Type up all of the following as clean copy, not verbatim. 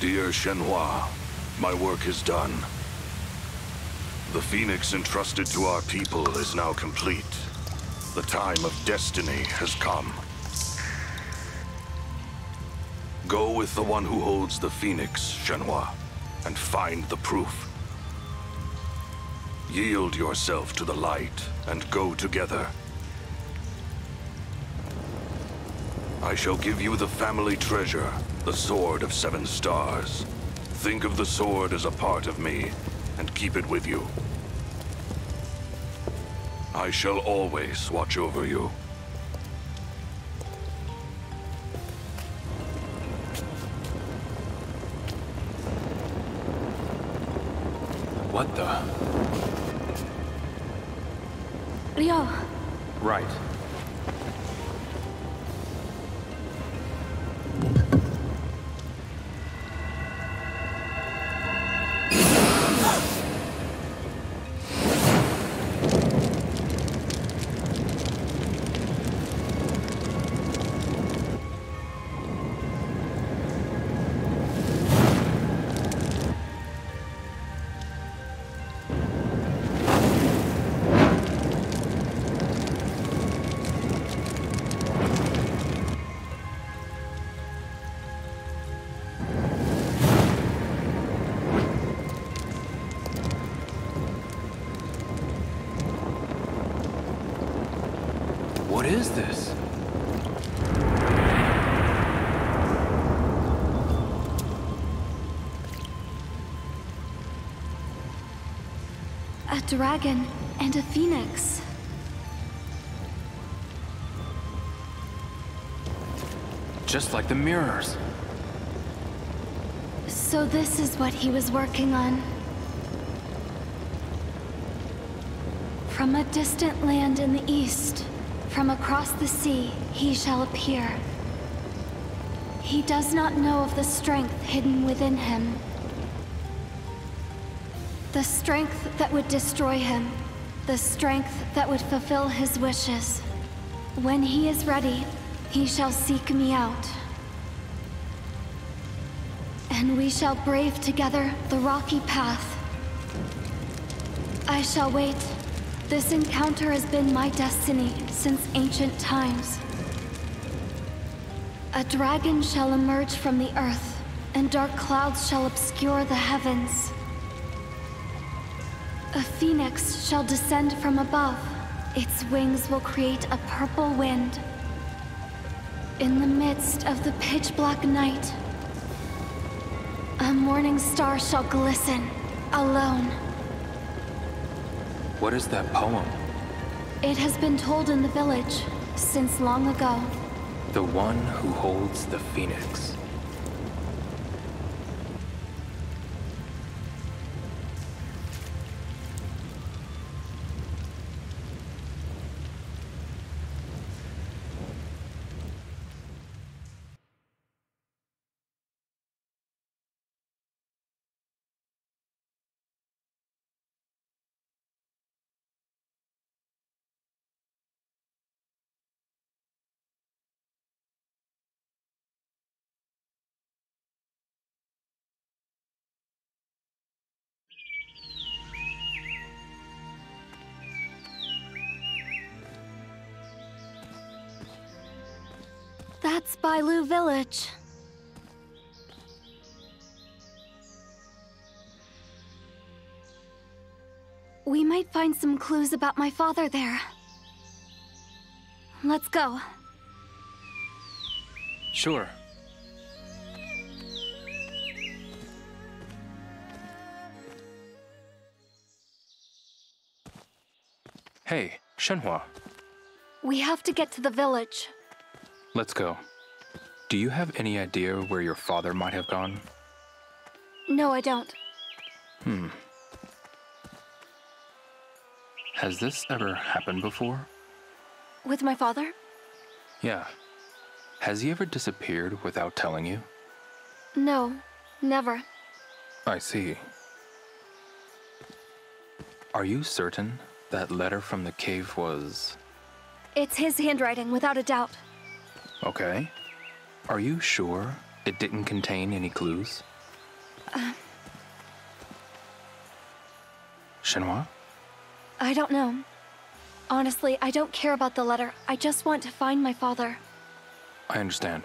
Dear Shenhua, my work is done. The Phoenix entrusted to our people is now complete. The time of destiny has come. Go with the one who holds the Phoenix, Shenhua, and find the proof. Yield yourself to the light and go together. I shall give you the family treasure, the Sword of Seven Stars. Think of the sword as a part of me, and keep it with you. I shall always watch over you. What the? Leo. Right. What is this? A dragon and a phoenix. Just like the mirrors. So this is what he was working on. From a distant land in the east. From across the sea, he shall appear. He does not know of the strength hidden within him. The strength that would destroy him. The strength that would fulfill his wishes. When he is ready, he shall seek me out. And we shall brave together the rocky path. I shall wait. This encounter has been my destiny since ancient times. A dragon shall emerge from the earth, and dark clouds shall obscure the heavens. A phoenix shall descend from above. Its wings will create a purple wind. In the midst of the pitch-black night, a morning star shall glisten, alone. What is that poem? It has been told in the village, since long ago. The one who holds the Phoenix. That's Bailu Village. We might find some clues about my father there. Let's go. Sure. Hey, Shenhua. We have to get to the village. Let's go. Do you have any idea where your father might have gone? No, I don't. Has this ever happened before? With my father? Yeah. Has he ever disappeared without telling you? No, never. I see. Are you certain that letter from the cave was... It's his handwriting, without a doubt. Okay. Are you sure it didn't contain any clues? Shenhua? I don't know. Honestly, I don't care about the letter. I just want to find my father. I understand.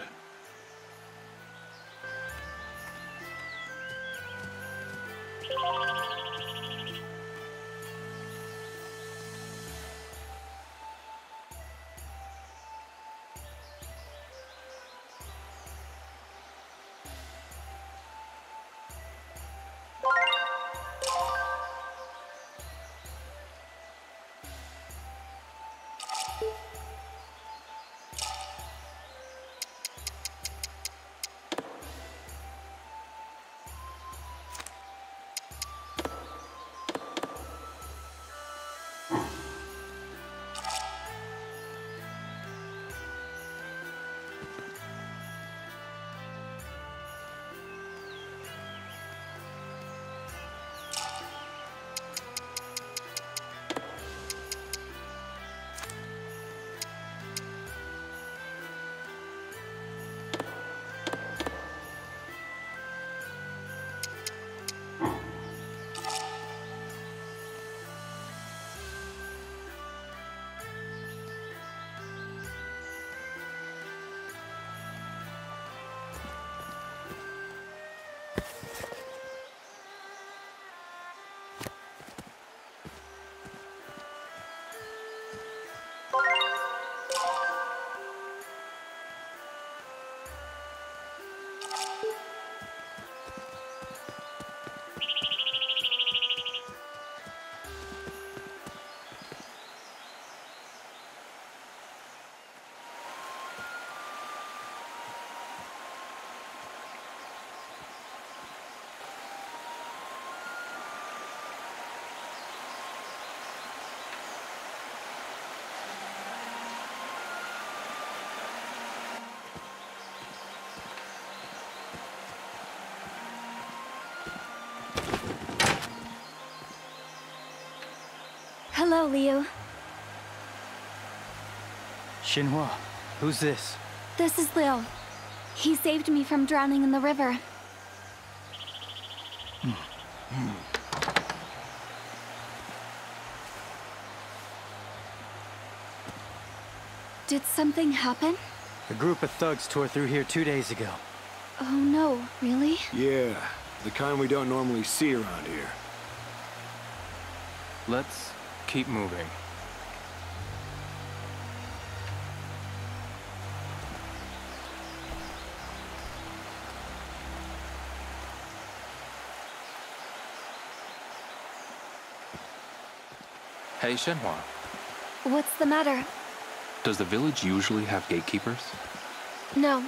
Hello, Leo. Xinhua, who's this? This is Leo. He saved me from drowning in the river. Did something happen? A group of thugs tore through here 2 days ago. Oh no, really? Yeah, the kind we don't normally see around here. Let's keep moving. Hey, Shenhua. What's the matter? Does the village usually have gatekeepers? No.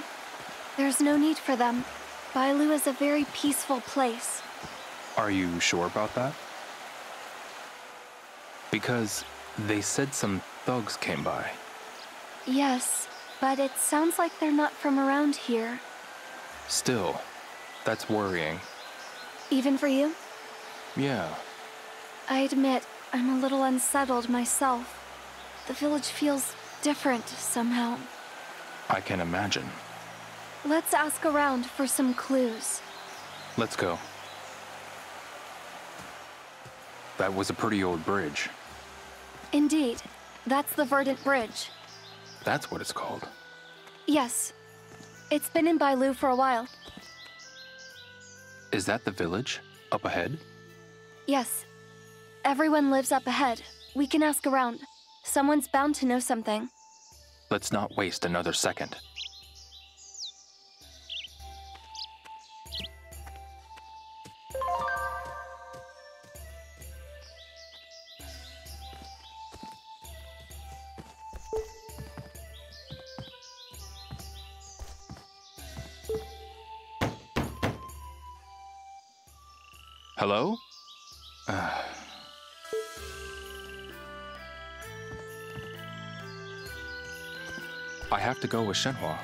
There's no need for them. Bailu is a very peaceful place. Are you sure about that? Because they said some thugs came by. Yes, but it sounds like they're not from around here. Still, that's worrying. Even for you? Yeah. I admit, I'm a little unsettled myself. The village feels different somehow. I can imagine. Let's ask around for some clues. Let's go. That was a pretty old bridge. Indeed. That's the Verdant Bridge. That's what it's called. Yes. It's been in Bailu for a while. Is that the village up ahead? Yes. Everyone lives up ahead. We can ask around. Someone's bound to know something. Let's not waste another second. Hello? I have to go with Shenhua.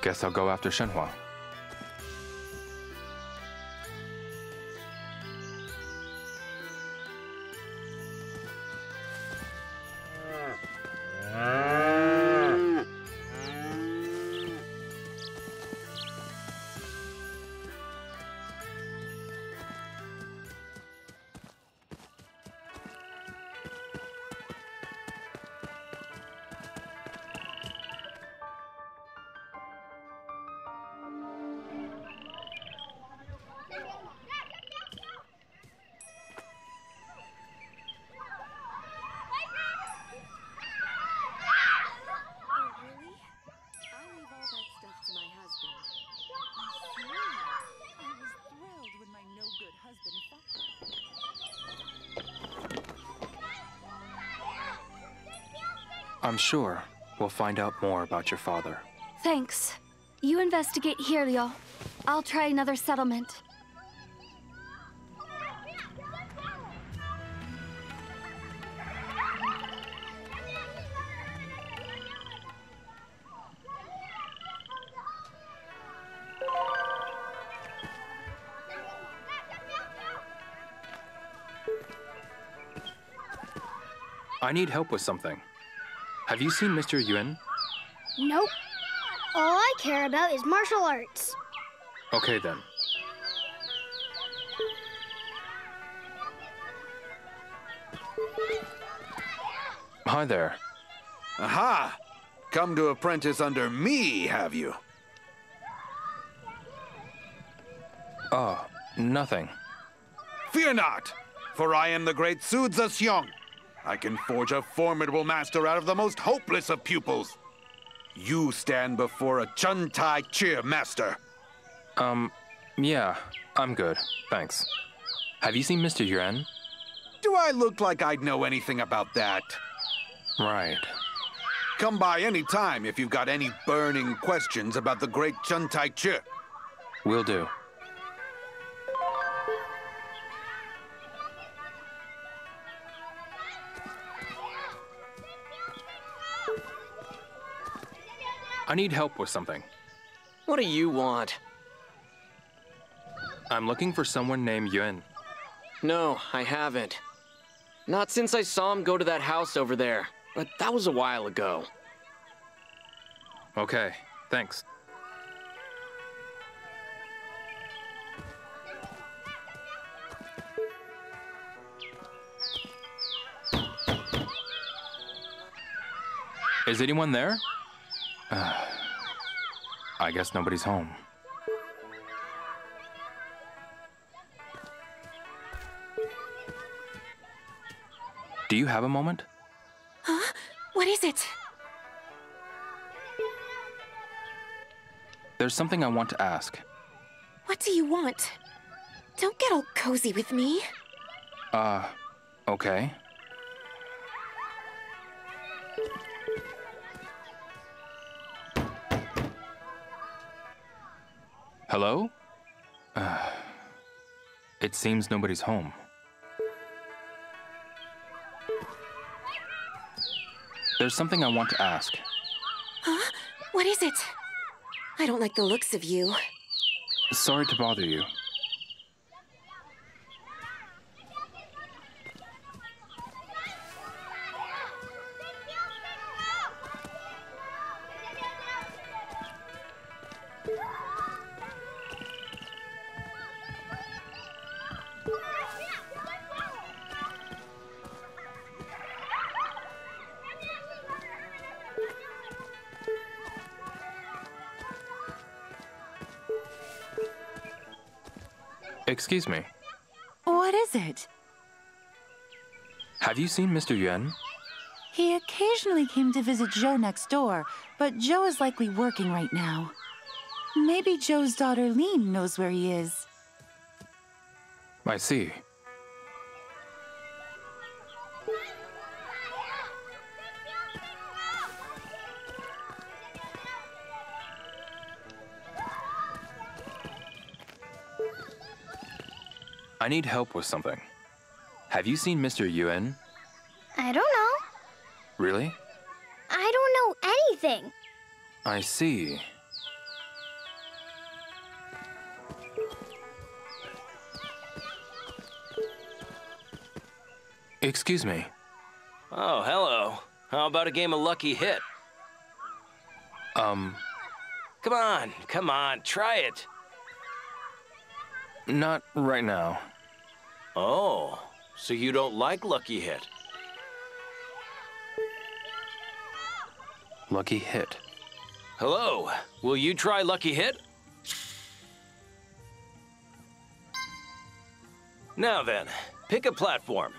Guess I'll go after Shenhua. I'm sure we'll find out more about your father. Thanks. You investigate here, Leo. I'll try another settlement. I need help with something. Have you seen Mr. Yun? Nope. All I care about is martial arts. Okay then. Hi there. Aha! Come to apprentice under me, have you? Oh, nothing. Fear not, for I am the great Su Zhixiong. I can forge a formidable master out of the most hopeless of pupils. You stand before a Chen Tai Chi master. Yeah, I'm good, thanks. Have you seen Mr. Yuan? Do I look like I'd know anything about that? Right. Come by any time if you've got any burning questions about the great Chen Tai Chi. Will do. I need help with something. What do you want? I'm looking for someone named Yun. No, I haven't. Not since I saw him go to that house over there, but that was a while ago. Okay, thanks. Is anyone there? I guess nobody's home. Do you have a moment? Huh? What is it? There's something I want to ask. What do you want? Don't get all cozy with me. Okay. Hello? It seems nobody's home. There's something I want to ask. Huh? What is it? I don't like the looks of you. Sorry to bother you. Excuse me. What is it? Have you seen Mr. Yuan? He occasionally came to visit Zhou next door, but Zhou is likely working right now. Maybe Zhou's daughter Lean knows where he is. I see. I need help with something. Have you seen Mr. Yun? I don't know. Really? I don't know anything. I see. Excuse me. Oh, hello. How about a game of Lucky Hit? Come on, try it. Not right now. Oh, so you don't like Lucky Hit? Lucky Hit. Hello, will you try Lucky Hit? Now then, pick a platform.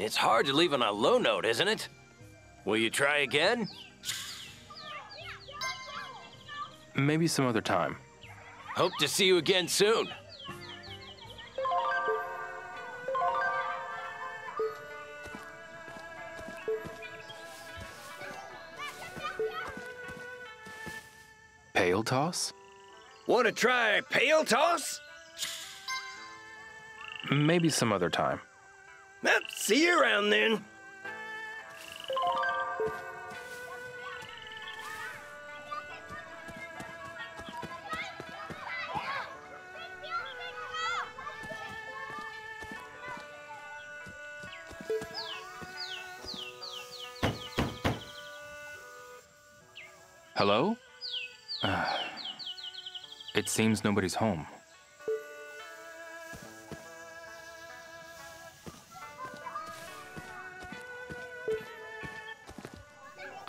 It's hard to leave on a low note, isn't it? Will you try again? Maybe some other time. Hope to see you again soon. Pale toss? Want to try pale toss? Maybe some other time. Well, see you around then. Hello? It seems nobody's home.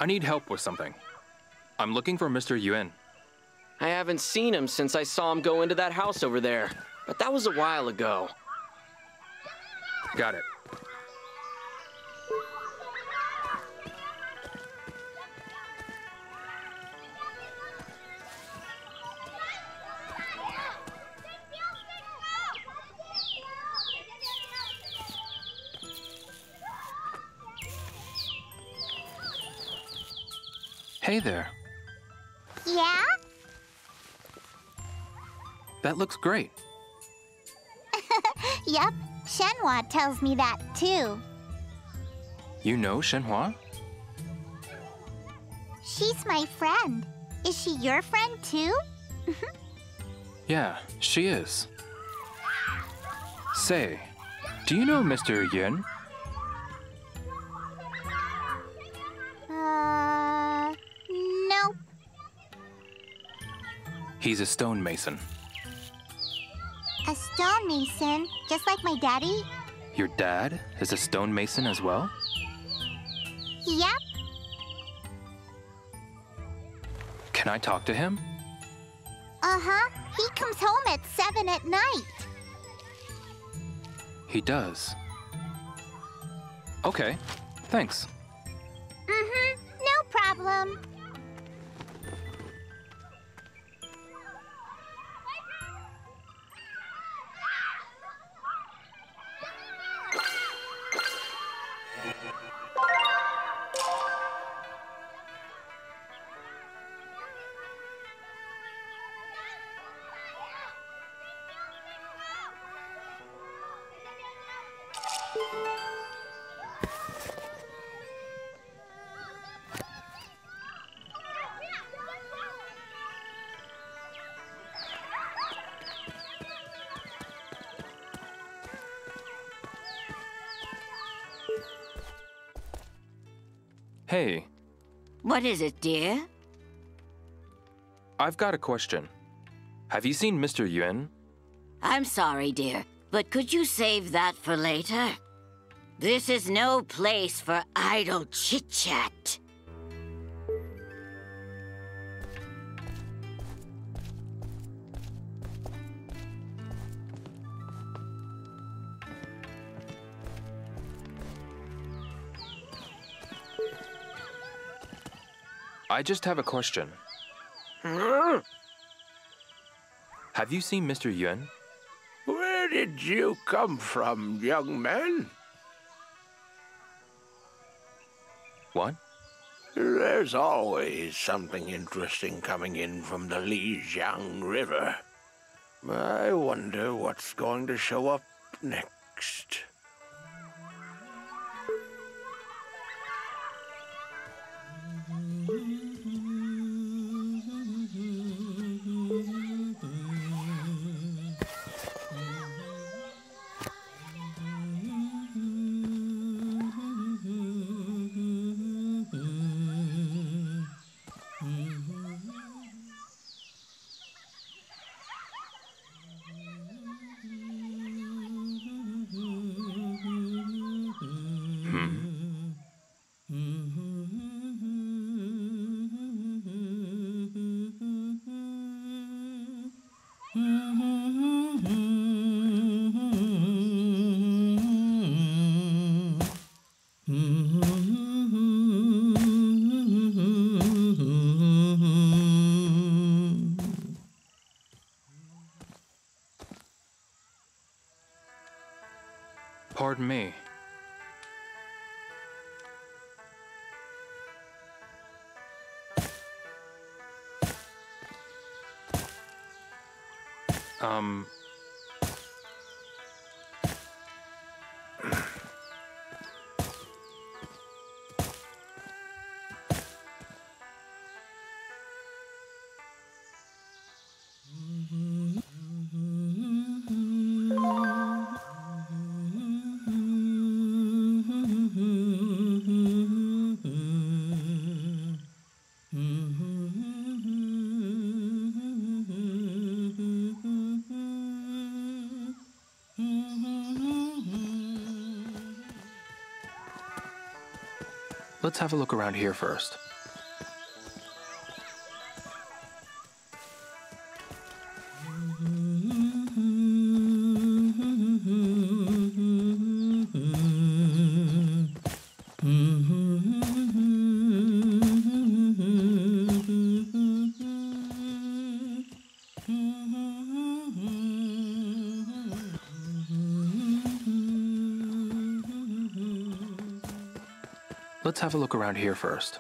I need help with something. I'm looking for Mr. Yuan. I haven't seen him since I saw him go into that house over there, but that was a while ago. Got it. Hey there. Yeah? That looks great. Yep, Shenhua tells me that too. You know Shenhua? She's my friend. Is she your friend too? Yeah, she is. Say, do you know Mr. Yun? He's a stonemason. A stonemason? Just like my daddy? Your dad is a stonemason as well? Yep. Can I talk to him? Uh-huh. He comes home at 7 at night. He does. Okay. Thanks. Mm-hmm. No problem. Hey. What is it, dear? I've got a question. Have you seen Mr. Yuan? I'm sorry, dear, but could you save that for later? This is no place for idle chit-chat. I just have a question. Have you seen Mr. Yuan? Where did you come from, young man? What? There's always something interesting coming in from the Lijiang River. I wonder what's going to show up next. Pardon me. Let's have a look around here first. Let's have a look around here first.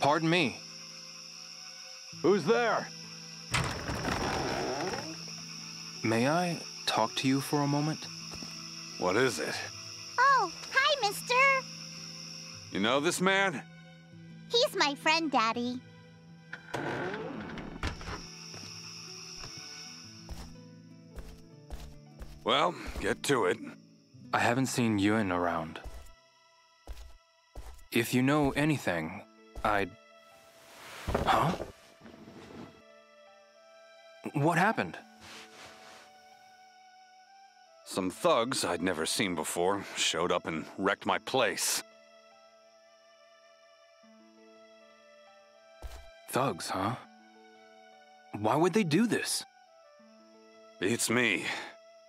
Pardon me. Who's there? May I talk to you for a moment? What is it? Oh, hi, mister. You know this man? He's my friend, Daddy. Well, get to it. I haven't seen Yuan around. If you know anything, Huh? What happened? Some thugs I'd never seen before showed up and wrecked my place. Thugs, huh? Why would they do this? Beats me.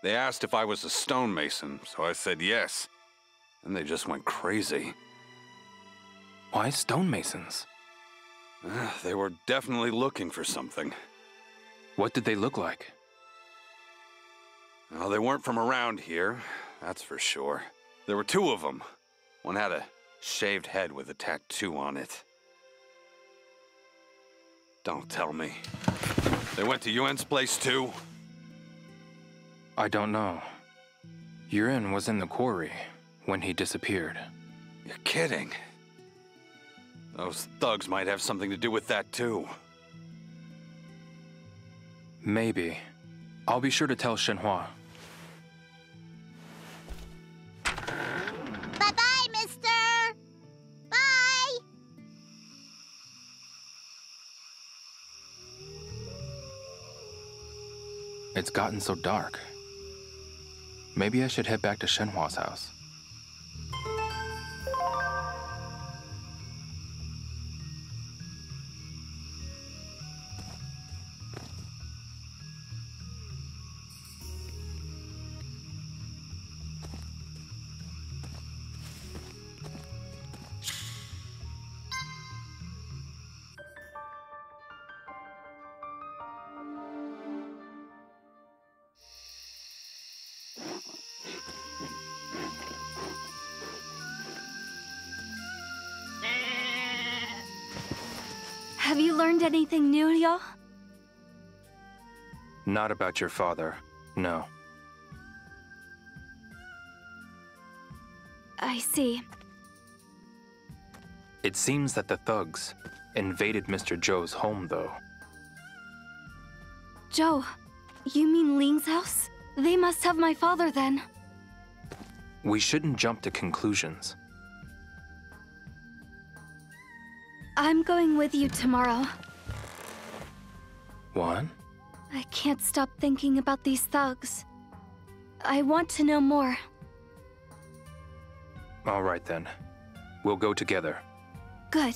They asked if I was a stonemason, so I said yes. And they just went crazy. Why stonemasons? They were definitely looking for something. What did they look like? Well, they weren't from around here, that's for sure. There were two of them. One had a shaved head with a tattoo on it. Don't tell me. They went to Yuan's place too? I don't know. Yuan was in the quarry when he disappeared. You're kidding. Those thugs might have something to do with that, too. Maybe. I'll be sure to tell Shenhua. Bye-bye, mister! Bye! It's gotten so dark. Maybe I should head back to Shenhua's house. Have you learned anything new, Ryo? Not about your father, no. I see. It seems that the thugs invaded Mr. Zhou's home, though. Zhou, you mean Ling's house? They must have my father, then. We shouldn't jump to conclusions. I'm going with you tomorrow. Juan? I can't stop thinking about these thugs. I want to know more. All right then. We'll go together. Good.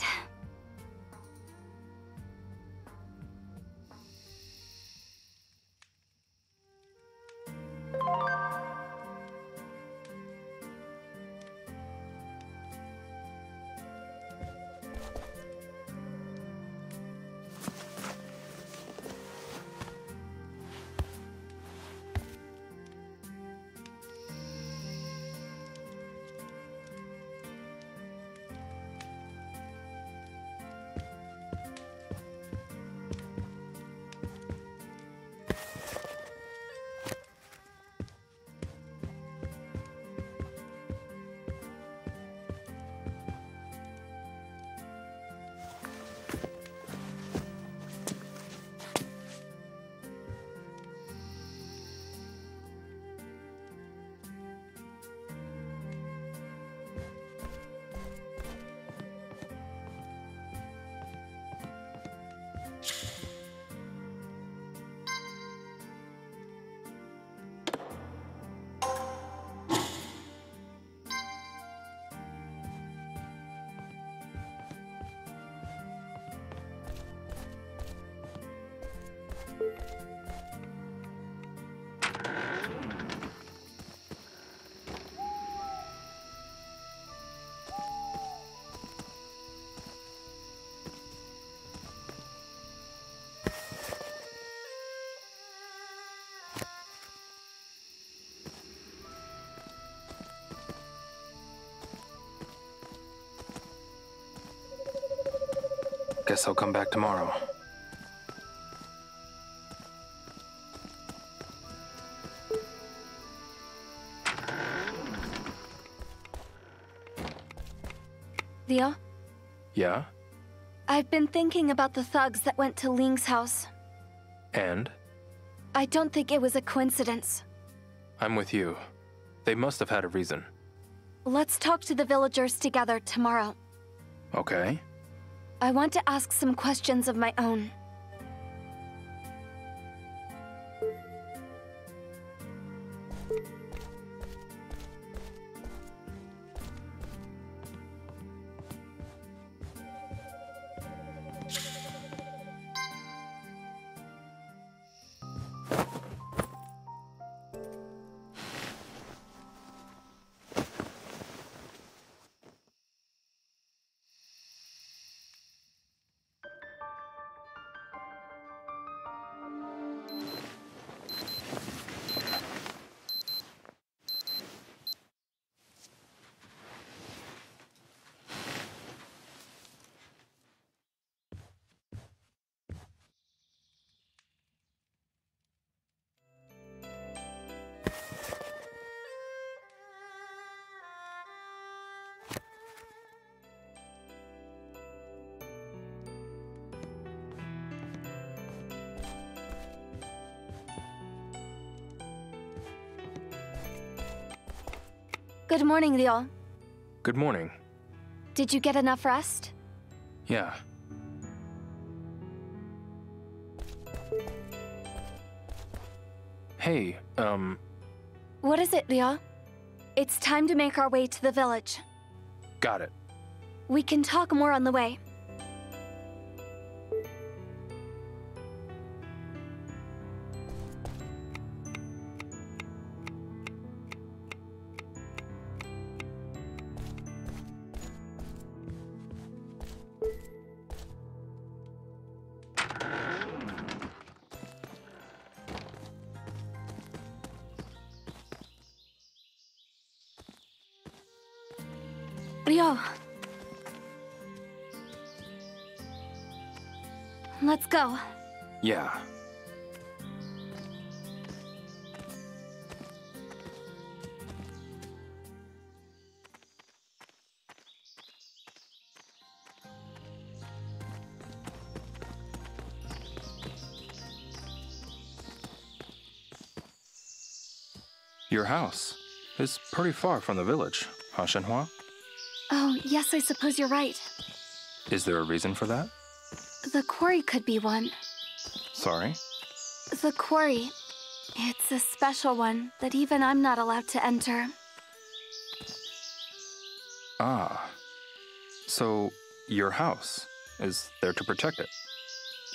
Guess I'll come back tomorrow. Leo? Yeah? I've been thinking about the thugs that went to Ling's house. And? I don't think it was a coincidence. I'm with you. They must have had a reason. Let's talk to the villagers together tomorrow. Okay. I want to ask some questions of my own. Good morning, Ryo. Good morning. Did you get enough rest? Yeah. Hey, What is it, Ryo? It's time to make our way to the village. Got it. We can talk more on the way. Ryo. Let's go. Yeah. Your house is pretty far from the village, huh, Shenhua? Yes, I suppose you're right. Is there a reason for that? The quarry could be one. Sorry? The quarry. It's a special one that even I'm not allowed to enter. Ah. So, your house is there to protect it?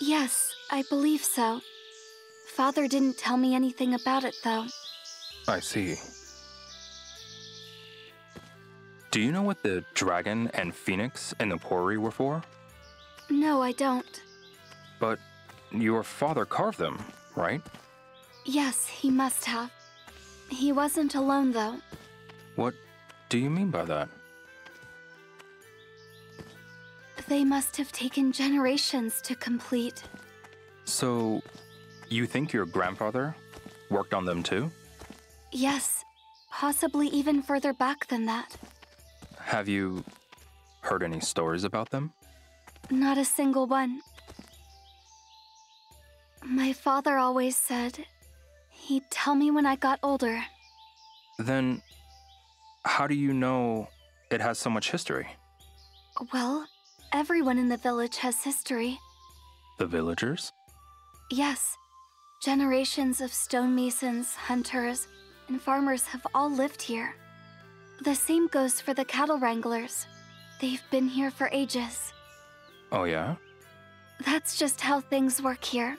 Yes, I believe so. Father didn't tell me anything about it, though. I see. Do you know what the dragon and phoenix in the quarry were for? No, I don't. But your father carved them, right? Yes, he must have. He wasn't alone, though. What do you mean by that? They must have taken generations to complete. So, you think your grandfather worked on them too? Yes, possibly even further back than that. Have you heard any stories about them? Not a single one. My father always said he'd tell me when I got older. Then, how do you know it has so much history? Well, everyone in the village has history. The villagers? Yes. Generations of stonemasons, hunters, and farmers have all lived here. The same goes for the cattle wranglers. They've been here for ages. Oh, yeah? That's just how things work here.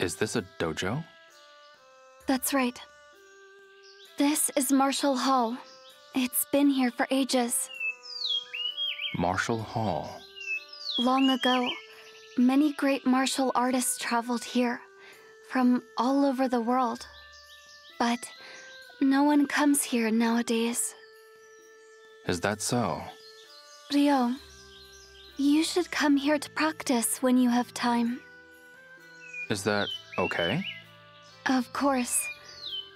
Is this a dojo? That's right. This is Marshall Hall. It's been here for ages. Marshall Hall. Long ago, many great martial artists traveled here from all over the world. But no one comes here nowadays. Is that so? Ryo, you should come here to practice when you have time. Is that okay? Of course.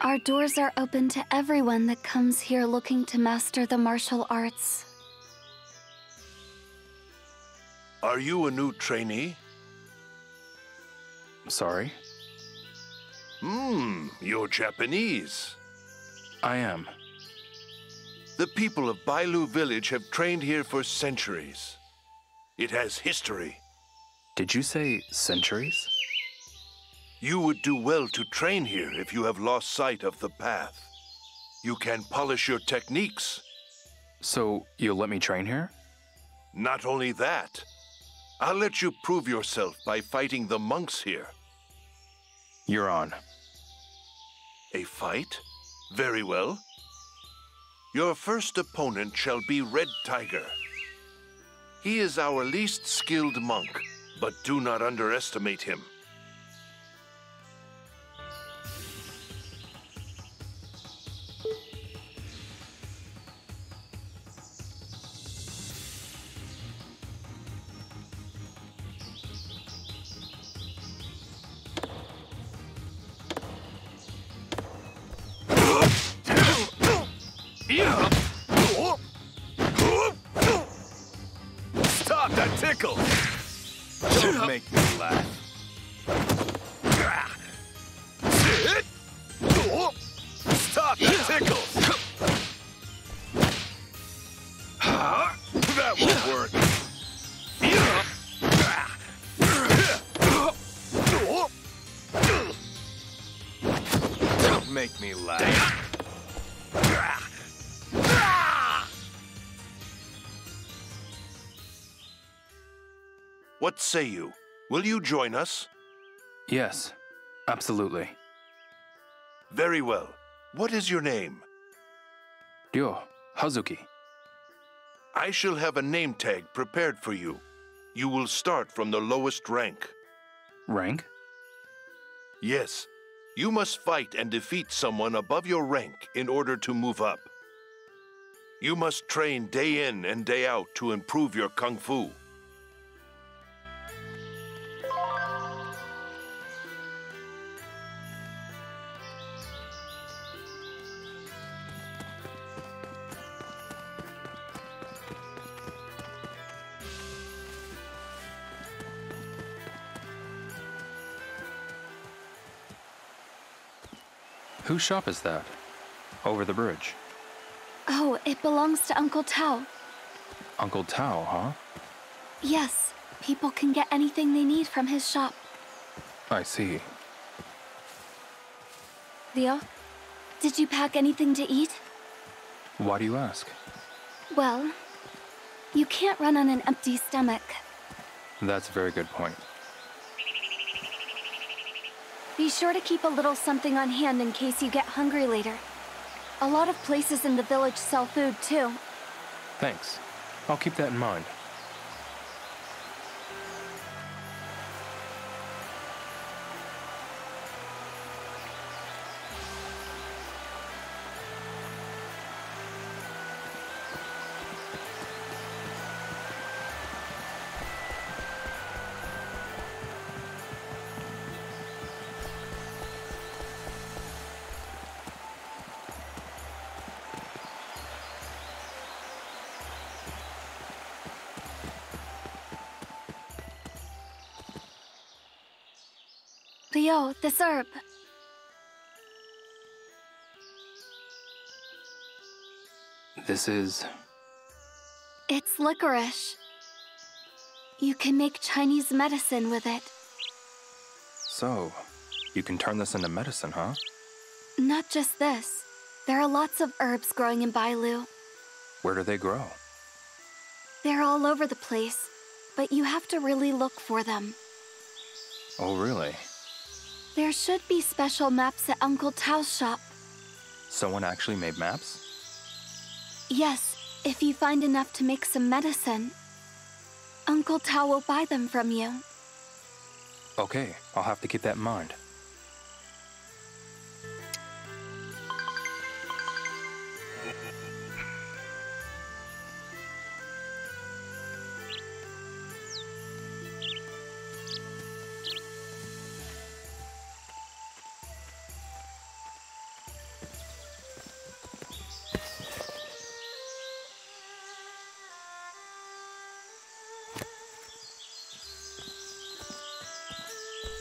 Our doors are open to everyone that comes here looking to master the martial arts. Are you a new trainee? Sorry? You're Japanese. I am. The people of Bailu village have trained here for centuries. It has history. Did you say centuries? You would do well to train here if you have lost sight of the path. You can polish your techniques. So, you'll let me train here? Not only that, I'll let you prove yourself by fighting the monks here. You're on. A fight? Very well. Your first opponent shall be Red Tiger. He is our least skilled monk, but do not underestimate him. What say you? Will you join us? Yes, absolutely. Very well. What is your name? Ryo Hazuki. I shall have a name tag prepared for you. You will start from the lowest rank. Rank? Yes. You must fight and defeat someone above your rank in order to move up. You must train day in and day out to improve your Kung Fu. Whose shop is that? Over the bridge. Oh, it belongs to Uncle Tao. Uncle Tao, huh? Yes, people can get anything they need from his shop. I see. Leo, did you pack anything to eat? Why do you ask? Well, you can't run on an empty stomach. That's a very good point. Be sure to keep a little something on hand in case you get hungry later. A lot of places in the village sell food, too. Thanks. I'll keep that in mind. Leo, this herb. This is... It's licorice. You can make Chinese medicine with it. So, you can turn this into medicine, huh? Not just this. There are lots of herbs growing in Bailu. Where do they grow? They're all over the place, but you have to really look for them. Oh, really? There should be special maps at Uncle Tao's shop. Someone actually made maps? Yes, if you find enough to make some medicine. Uncle Tao will buy them from you. Okay, I'll have to keep that in mind.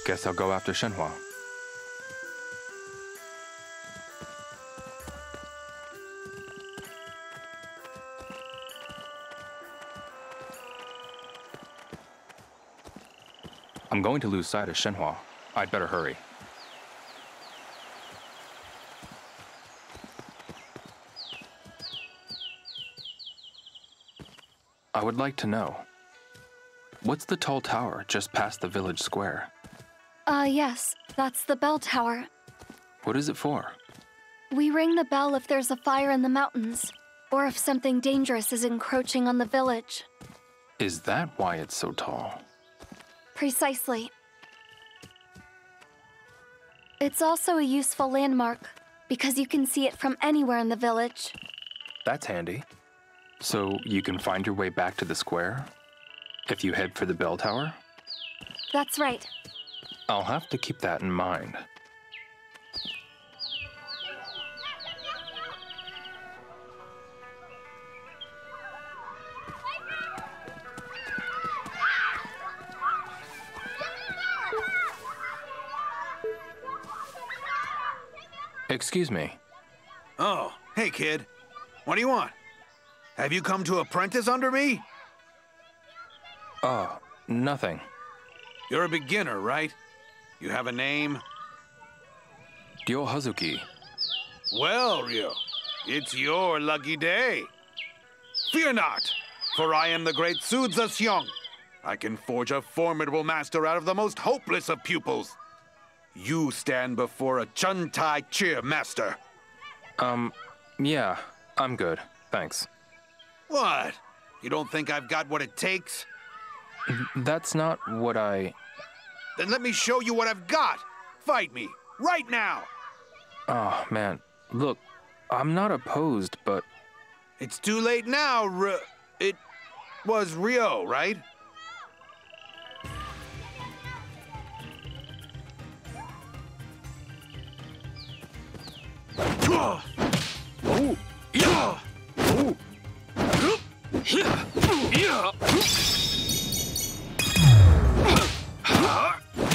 Guess I'll go after Shenhua. I'm going to lose sight of Shenhua. I'd better hurry. I would like to know, what's the tall tower just past the village square? Yes, that's the bell tower. What is it for? We ring the bell if there's a fire in the mountains, or if something dangerous is encroaching on the village. Is that why it's so tall? Precisely. It's also a useful landmark, because you can see it from anywhere in the village. That's handy. So you can find your way back to the square, if you head for the bell tower? That's right. I'll have to keep that in mind. Excuse me. Oh, hey kid. What do you want? Have you come to apprentice under me? Oh, nothing. You're a beginner, right? You have a name? Dio Hazuki. Well, Ryo, it's your lucky day. Fear not, for I am the great Su Zhixiong. I can forge a formidable master out of the most hopeless of pupils. You stand before a Chen Tai Chi master. Yeah, I'm good, thanks. What? You don't think I've got what it takes? That's not what I... Then let me show you what I've got. Fight me, right now. Oh, man. Look, I'm not opposed, but... It's too late now, It was Ryo, right? Oh, yeah. Oh. Yeah. Yeah. Oh.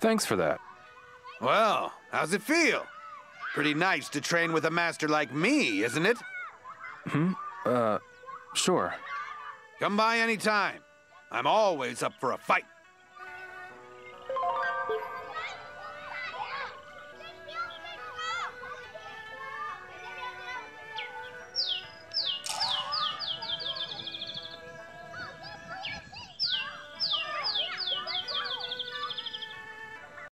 Thanks for that. Well, how's it feel? Pretty nice to train with a master like me, isn't it? Hmm? Sure. Come by anytime. I'm always up for a fight.